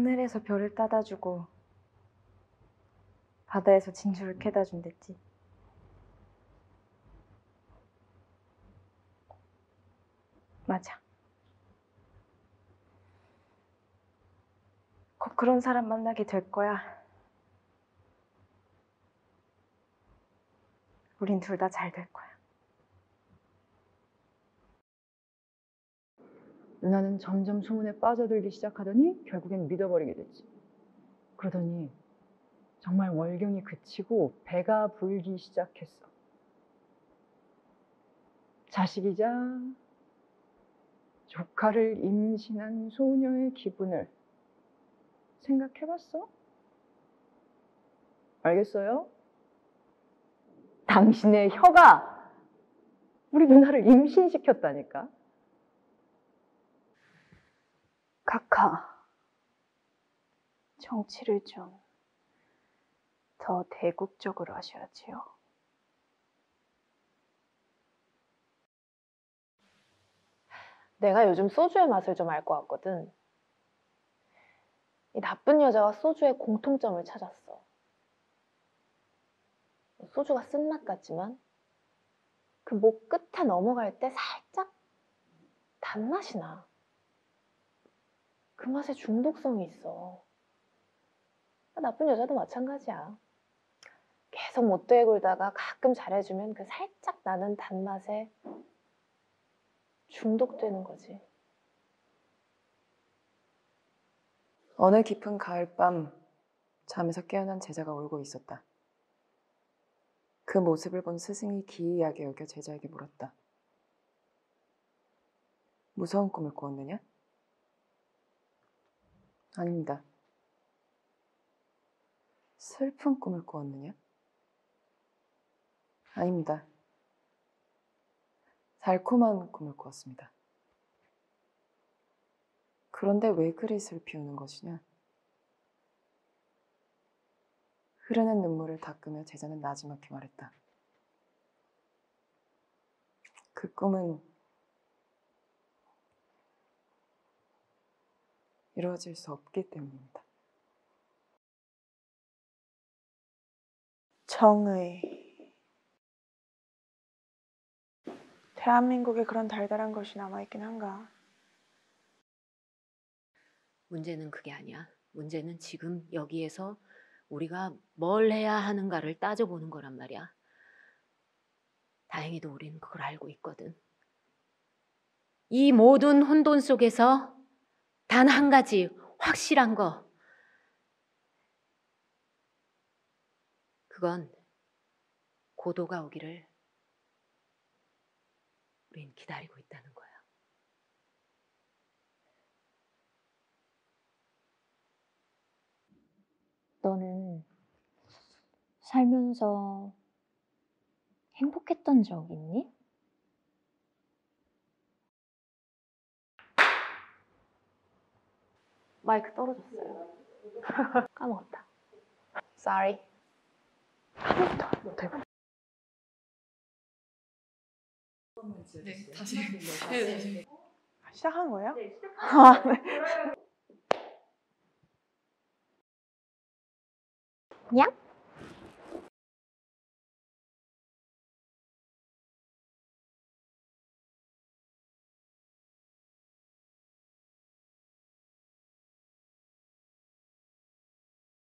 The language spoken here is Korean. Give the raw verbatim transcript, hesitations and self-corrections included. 하늘에서 별을 따다 주고 바다에서 진주를 캐다 준댔지. 맞아. 곧 그런 사람 만나게 될 거야. 우린 둘 다 잘 될 거야. 누나는 점점 소문에 빠져들기 시작하더니 결국엔 믿어버리게 됐지. 그러더니 정말 월경이 그치고 배가 불기 시작했어. 자식이자 조카를 임신한 소녀의 기분을 생각해봤어? 알겠어요? 당신의 혀가 우리 누나를 임신시켰다니까. 카카, 정치를 좀 더 대국적으로 하셔야지요. 내가 요즘 소주의 맛을 좀 알 것 같거든. 이 나쁜 여자와 소주의 공통점을 찾았어. 소주가 쓴맛 같지만 그 목 끝에 넘어갈 때 살짝 단맛이 나. 그 맛에 중독성이 있어. 나쁜 여자도 마찬가지야. 계속 못되게 굴다가 가끔 잘해주면 그 살짝 나는 단맛에 중독되는 거지. 어느 깊은 가을밤 잠에서 깨어난 제자가 울고 있었다. 그 모습을 본 스승이 기이하게 여겨 제자에게 물었다. 무서운 꿈을 꾸었느냐? 아닙니다. 슬픈 꿈을 꾸었느냐? 아닙니다. 달콤한 꿈을 꾸었습니다. 그런데 왜 그릿을 비우는 것이냐? 흐르는 눈물을 닦으며 제자는 나지막히 말했다. 그 꿈은 이루어질 수 없기 때문입니다. 정의. 대한민국에 그런 달달한 것이 남아있긴 한가? 문제는 그게 아니야. 문제는 지금 여기에서 우리가 뭘 해야 하는가를 따져보는 거란 말이야. 다행히도 우린 그걸 알고 있거든. 이 모든 혼돈 속에서 단 한 가지 확실한 거. 그건 고도가 오기를 우린 기다리고 있다는 거야. 너는 살면서 행복했던 적 있니? 마이크 떨어졌어요. 까먹었다. Sorry. 까먹었다. 너 대박. 네, 다시. 네, 다시. 시작한 거예요? 네, 시작한 거예요. 냥?